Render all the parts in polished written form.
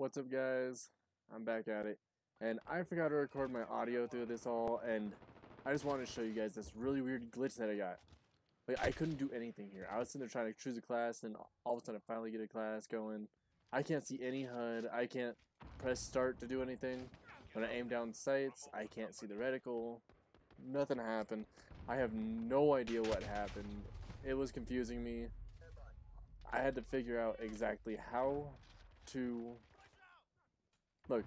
What's up, guys? I'm back at it, and I forgot to record my audio through this all, and I just wanted to show you guys this really weird glitch that I got. Like, I couldn't do anything here. I was sitting there trying to choose a class, and all of a sudden I finally get a class going. I can't see any HUD. I can't press start to do anything. When I aim down sights, I can't see the reticle. Nothing happened. I have no idea what happened. It was confusing me. I had to figure out exactly how to... Look,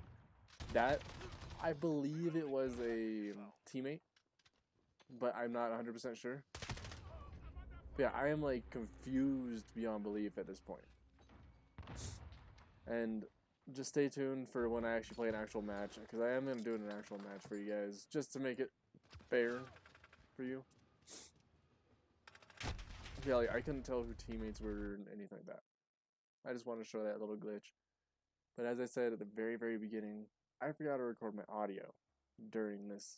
that, I believe it was a teammate, but I'm not 100% sure. But yeah, I am, like, confused beyond belief at this point. And just stay tuned for when I actually play an actual match, because I am going to do an actual match for you guys, just to make it fair for you. Yeah, like, I couldn't tell who teammates were and anything like that. I just want to show that little glitch. But as I said at the very beginning, I forgot to record my audio during this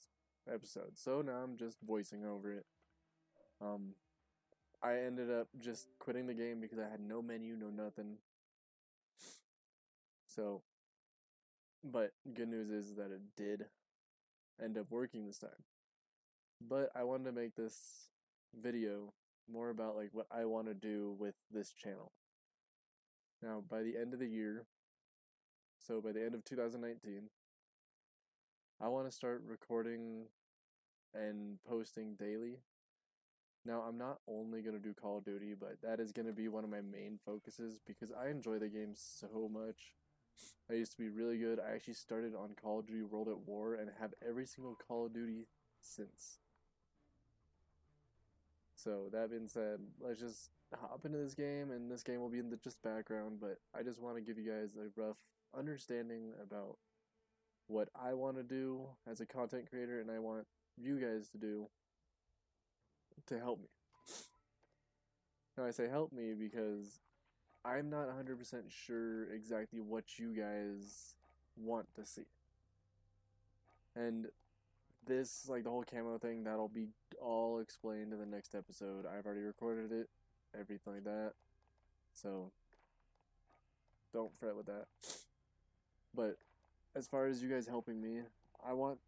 episode. So now I'm just voicing over it. I ended up just quitting the game because I had no menu, no nothing. So, but good news is that it did end up working this time. But I wanted to make this video more about like what I want to do with this channel. Now, by the end of the year, so by the end of 2019, I want to start recording and posting daily. Now, I'm not only going to do Call of Duty, but that is going to be one of my main focuses because I enjoy the game so much. I used to be really good. I actually started on Call of Duty World at War and have every single Call of Duty since. So, that being said, let's just hop into this game, and this game will be in the just background, but I just want to give you guys a rough understanding about what I want to do as a content creator, and I want you guys to do to help me. Now I say help me because I'm not 100% sure exactly what you guys want to see. And this, like the whole camo thing, that'll be all explained in the next episode. I've already recorded it, everything like that. So don't fret with that. But as far as you guys helping me, I want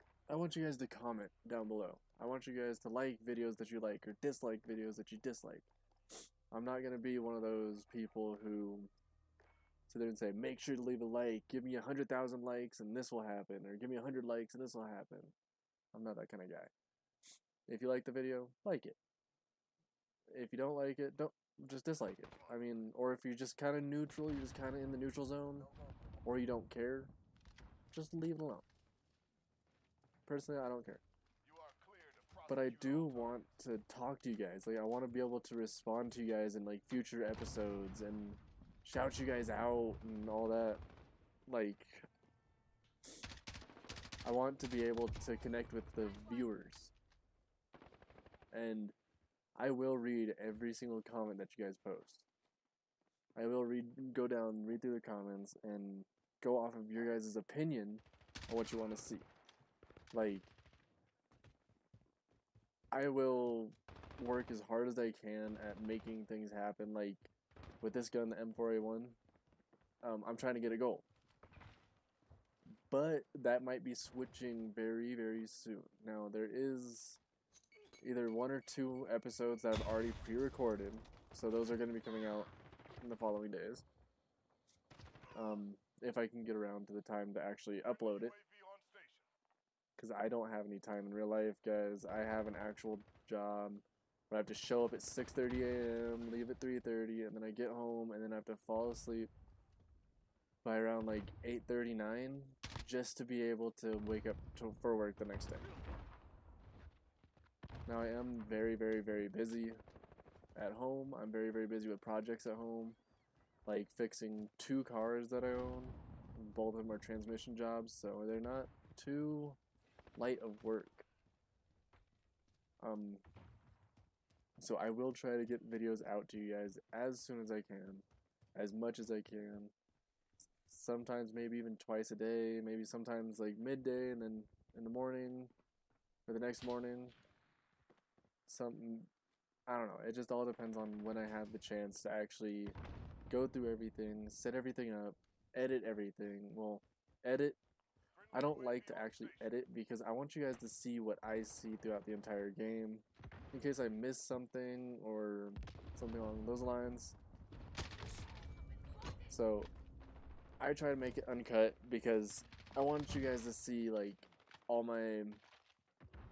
you guys to comment down below. I want you guys to like videos that you like or dislike videos that you dislike. I'm not going to be one of those people who sit there and say, make sure to leave a like, give me 100,000 likes and this will happen, or give me 100 likes and this will happen. I'm not that kind of guy. If you like the video, like it. If you don't like it, don't just dislike it. I mean, or if you're just kind of neutral, you're just kind of in the neutral zone, or you don't care, just leave it alone. Personally, I don't care. But I do want to talk to you guys. Like, I want to be able to respond to you guys in, like, future episodes and shout you guys out and all that. Like, I want to be able to connect with the viewers. And I will read every single comment that you guys post. I will go down, read through the comments, and go off of your guys' opinion on what you want to see. Like, I will work as hard as I can at making things happen. Like, with this gun, the M4A1, I'm trying to get a goal. But that might be switching very soon. Now, there is either one or two episodes that I've already pre-recorded, so those are going to be coming out in the following days. If I can get around to the time to actually upload it. Because I don't have any time in real life, guys. I have an actual job where I have to show up at 6:30 a.m., leave at 3:30, and then I get home, and then I have to fall asleep by around like 8:39 just to be able to wake up for work the next day. Now I am very busy at home. I'm very busy with projects at home, like fixing two cars that I own. Both of them are transmission jobs, so they're not too light of work. So I will try to get videos out to you guys as soon as I can, as much as I can. Sometimes maybe even twice a day, maybe sometimes like midday and then in the morning or the next morning. Something, I don't know, it just all depends on when I have the chance to actually go through everything, set everything up, edit everything. Well, edit. I don't like to actually edit because I want you guys to see what I see throughout the entire game in case I miss something or something along those lines. So I try to make it uncut because I want you guys to see like all my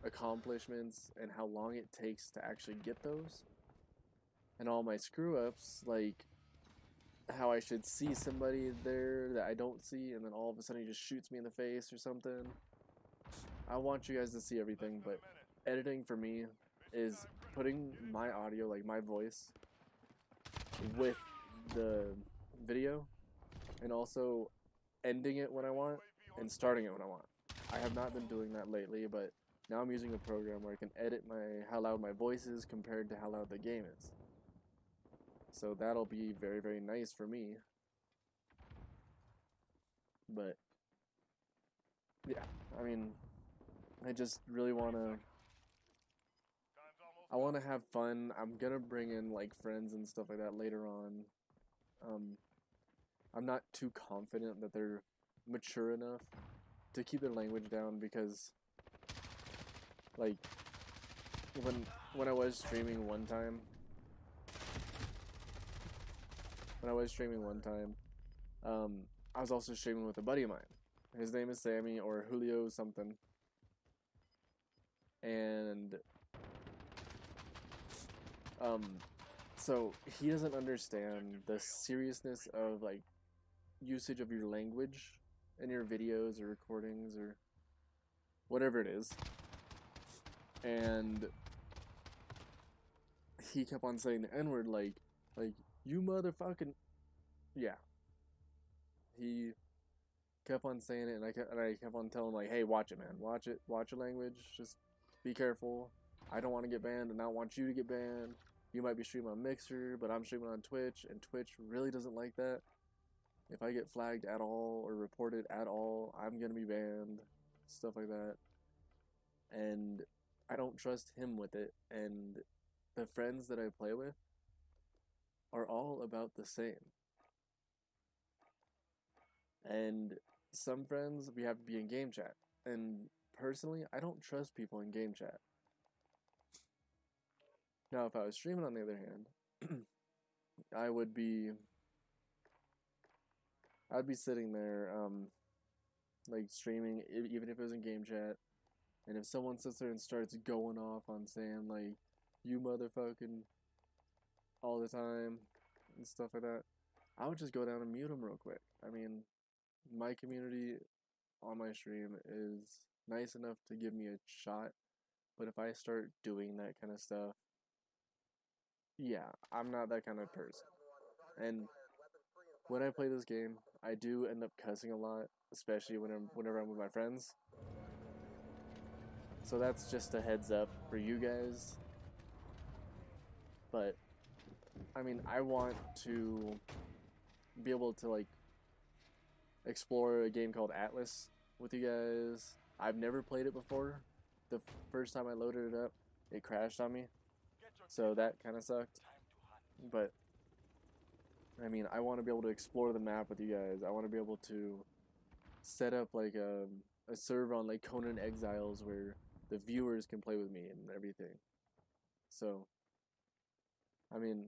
accomplishments and how long it takes to actually get those, and all my screw-ups, like how I should see somebody there that I don't see and then all of a sudden he just shoots me in the face or something. I want you guys to see everything, but editing for me is putting my audio, like my voice, with the video and also ending it when I want and starting it when I want. I have not been doing that lately, but now I'm using a program where I can edit how loud my voice is compared to how loud the game is. So that'll be very, very nice for me. But yeah, I mean, I just really I wanna have fun. I'm gonna bring in like friends and stuff like that later on. I'm not too confident that they're mature enough to keep their language down because, like, when I was streaming one time. I was also streaming with a buddy of mine. His name is Sammy or Julio something. And so he doesn't understand the seriousness of like usage of your language in your videos or recordings or whatever it is. And he kept on saying the N-word like you motherfucking, yeah. He kept on saying it, and I kept on telling him, like, hey, watch it, man. Watch it. Watch your language. Just be careful. I don't want to get banned, and I don't want you to get banned. You might be streaming on Mixer, but I'm streaming on Twitch, and Twitch really doesn't like that. If I get flagged at all or reported at all, I'm going to be banned. Stuff like that. And I don't trust him with it. And the friends that I play with are all about the same. And some friends, we have to be in game chat. And personally, I don't trust people in game chat. Now, if I was streaming, on the other hand, I'd be sitting there, like streaming, even if it was in game chat. And if someone sits there and starts going off on saying, like, you motherfucking, all the time and stuff like that, I would just go down and mute them real quick. I mean, my community on my stream is nice enough to give me a shot, but if I start doing that kind of stuff, yeah, I'm not that kind of person. And when I play this game, I do end up cussing a lot, especially whenever I'm with my friends. So that's just a heads up for you guys. But I mean, I want to be able to, like, explore a game called Atlas with you guys. I've never played it before. The first time I loaded it up, it crashed on me. So that kind of sucked. But, I mean, I want to be able to explore the map with you guys. I want to be able to set up, like, a server on, like, Conan Exiles where the viewers can play with me and everything. So I mean,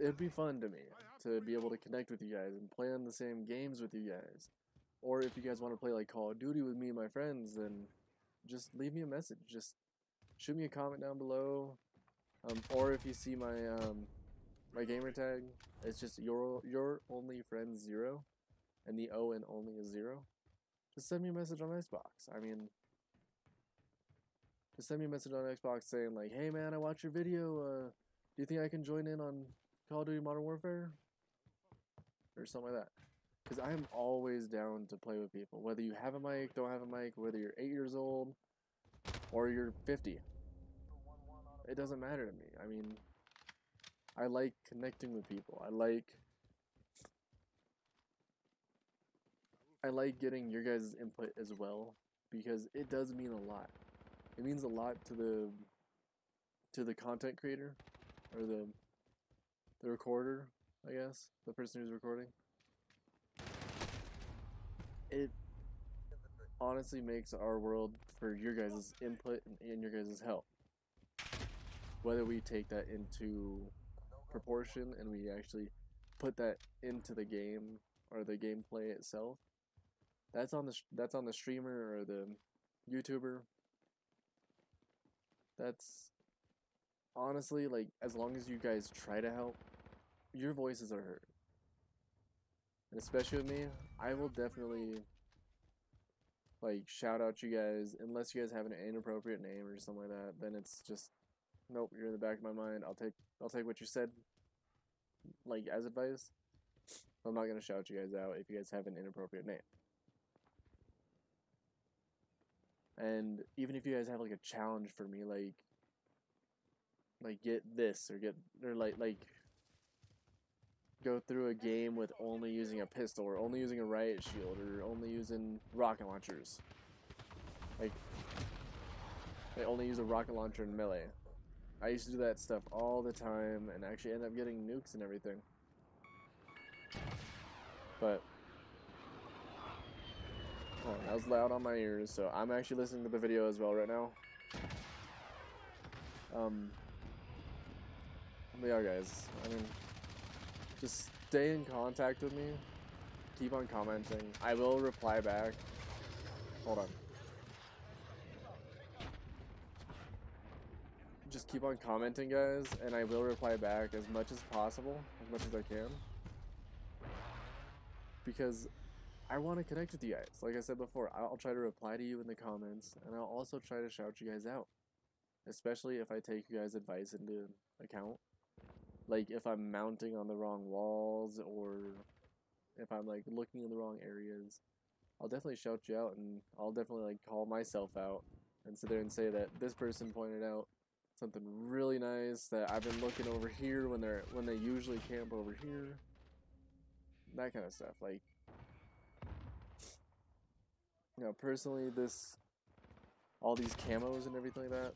it'd be fun to me to be able to connect with you guys and play on the same games with you guys. Or if you guys want to play like Call of Duty with me and my friends, then just leave me a message. Just shoot me a comment down below. Or if you see my my gamer tag, it's just your only friend 0, and the O in only is 0. Just send me a message on Xbox. I mean, just send me a message on Xbox saying, like, hey man, I watched your video, do you think I can join in on Call of Duty Modern Warfare? Or something like that. Because I am always down to play with people. Whether you have a mic, don't have a mic, whether you're 8 years old, or you're 50. It doesn't matter to me. I mean, I like connecting with people. I like getting your guys' input as well, because it does mean a lot. It means a lot to the content creator, or the recorder, I guess, the person who's recording. honestly makes our world for your guys' input and your guys' help. Whether we take that into proportion and we actually put that into the game or the gameplay itself, that's on the streamer or the YouTuber. That's honestly, like, as long as you guys try to help, your voices are heard. And especially with me, I will definitely, like, shout out you guys, unless you guys have an inappropriate name or something like that. Then it's just, nope, you're in the back of my mind. I'll take what you said, like, as advice. I'm not gonna shout you guys out if you guys have an inappropriate name. And even if you guys have, like, a challenge for me, like get this or go through a game with only using a pistol or only using a riot shield or only using rocket launchers. Like, I only use a rocket launcher in melee. I used to do that stuff all the time and actually end up getting nukes and everything. But oh, that was loud on my ears, so I'm actually listening to the video as well right now. They are, guys. I mean, just stay in contact with me. Keep on commenting. I will reply back. Hold on. Just keep on commenting, guys, and I will reply back as much as possible, as much as I can. Because I want to connect with you guys. Like I said before, I'll try to reply to you in the comments, and I'll also try to shout you guys out. Especially if I take you guys' advice into account. Like, if I'm mounting on the wrong walls, or if I'm, like, looking in the wrong areas, I'll definitely shout you out, and I'll definitely, like, call myself out and sit there and say that this person pointed out something really nice that I've been looking over here when they usually camp over here. That kind of stuff. Like, you know, personally, this, all these camos and everything like that,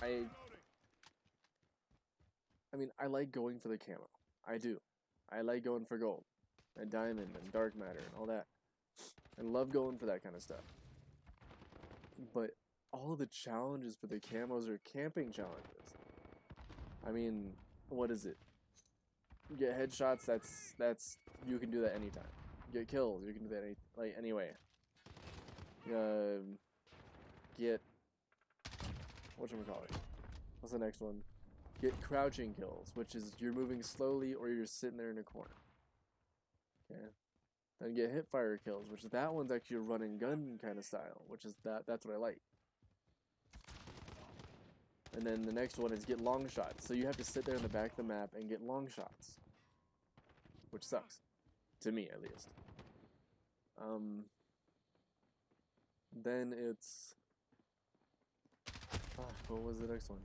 I mean, I like going for the camo. I do. I like going for gold and diamond and dark matter and all that. I love going for that kind of stuff. But all the challenges for the camos are camping challenges. I mean, what is it? Get headshots, that's you can do that anytime. Get kills, you can do that anyway. Get, whatchamacallit? What's the next one? Get crouching kills, which is you're moving slowly or you're sitting there in a corner. Okay. Then get hip fire kills, which that one's actually a run and gun kind of style, which is that's what I like. And then the next one is get long shots. So you have to sit there in the back of the map and get long shots, which sucks, to me at least. Then it's, what was the next one?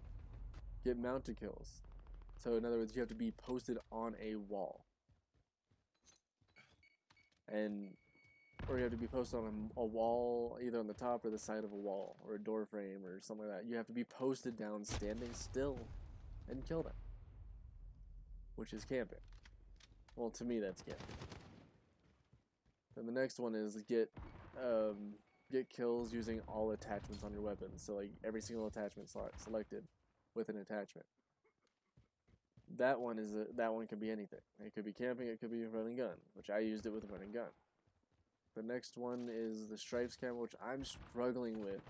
Get mounted kills. So in other words, you have to be posted on a wall, or you have to be posted on a wall, either on the top or the side of a wall or a door frame or something like that. You have to be posted down, standing still, and kill them, which is camping. Well, to me, that's camping. Then the next one is get kills using all attachments on your weapon. So, like, every single attachment slot selected with an attachment. That one can be anything. It could be camping, it could be running gun, which I used it with running gun. The next one is the stripes camo, which I'm struggling with,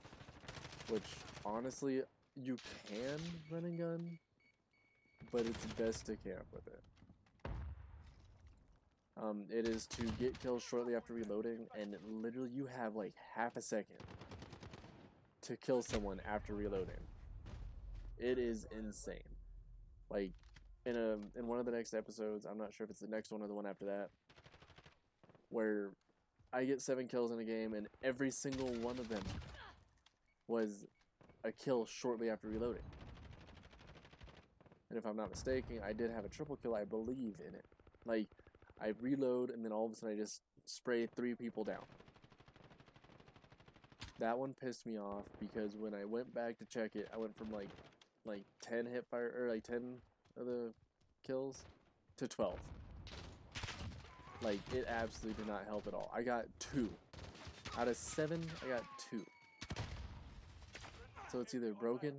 which honestly, you can run and gun, but it's best to camp with it. It is to get kills shortly after reloading, and literally you have like half a second to kill someone after reloading. It is insane. Like, in one of the next episodes, I'm not sure if it's the next one or the one after that, where I get 7 kills in a game, and every single one of them was a kill shortly after reloading. And if I'm not mistaken, I did have a triple kill, I believe, in it. Like, I reload, and then all of a sudden I just spray 3 people down. That one pissed me off, because when I went back to check it, I went from like 10 hip fire, or like 10 of the kills to 12. Like, it absolutely did not help at all. I got 2 Out of 7, I got 2. So it's either broken,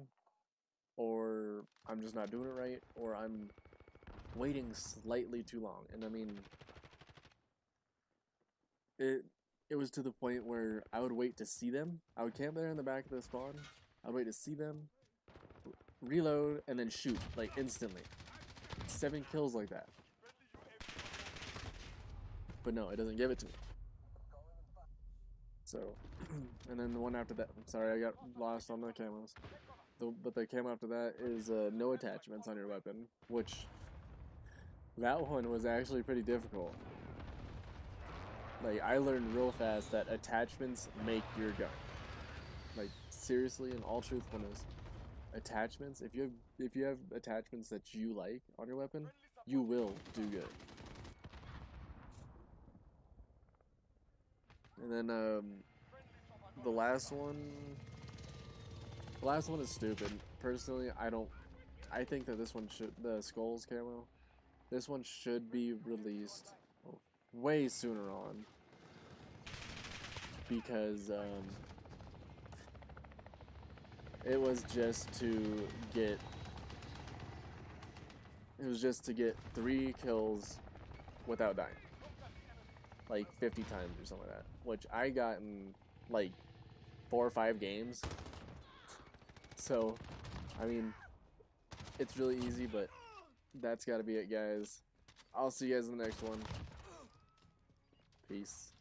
or I'm just not doing it right, or I'm waiting slightly too long. And I mean, it was to the point where I would wait to see them. I would camp there in the back of the spawn. I'd wait to see them, reload, and then shoot, like, instantly. 7 kills like that. But no, it doesn't give it to me. So, and then the one after that, I'm sorry, I got lost on the camos. But the camo after that is no attachments on your weapon, which that one was actually pretty difficult. Like, I learned real fast that attachments make your gun. Like, seriously, in all truthfulness, attachments, if you have attachments that you like on your weapon, you will do good. And then the last one is stupid. Personally, I think that this one should, the Skulls camo, this one should be released way sooner on, because it was just to get, it was just to get 3 kills without dying, like 50 times or something like that, which I got in like 4 or 5 games. So, I mean, it's really easy, but that's gotta be it, guys. I'll see you guys in the next one. Peace.